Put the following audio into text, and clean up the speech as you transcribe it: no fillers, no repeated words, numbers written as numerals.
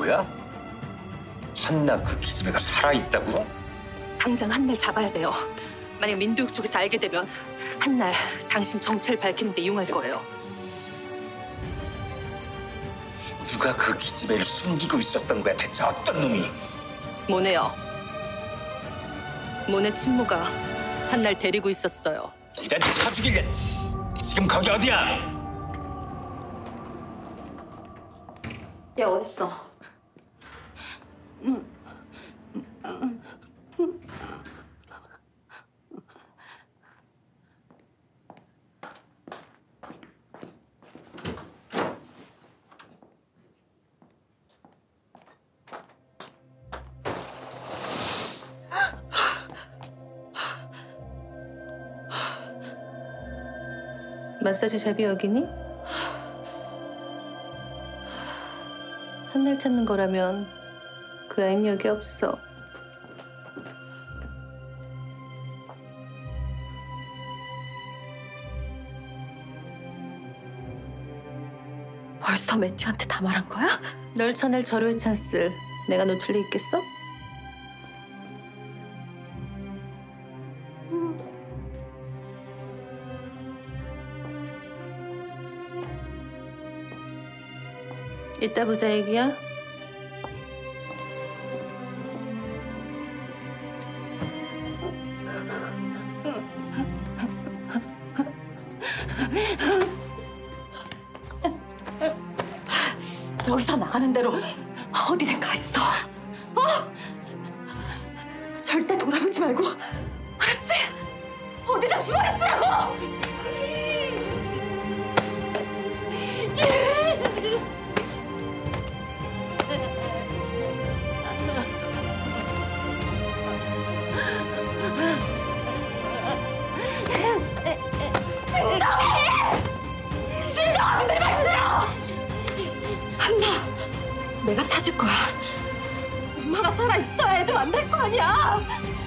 뭐야? 한나 그 기집애가 살아있다고? 당장 한날 잡아야 돼요. 만약 민두육 쪽에서 알게 되면 한날 당신 정체를 밝히는 데 이용할 거예요. 누가 그 기집애를 숨기고 있었던 거야? 대체 어떤 놈이? 모네요. 모네 친모가 한날 데리고 있었어요. 이단 쳐죽일래. 지금 거기 어디야? 얘 어딨어? 마사지 샵이 여기니? 한날 찾는 거라면 그 아이는 여기 없어. 벌써 매튜한테 다 말한 거야? 널 쳐낼 절호의 찬스 내가 놓칠 리 있겠어? 이따 보자, 얘기야. 여기서 나가는 대로 어디든 가 있어. 어? 절대 돌아보지 말고, 알았지? 어디든 숨어 있으라고! 진정해! 진정하고 내 말 들어! 한나, 내가 찾을 거야. 엄마가 살아있어야 애도 만날 거 아니야!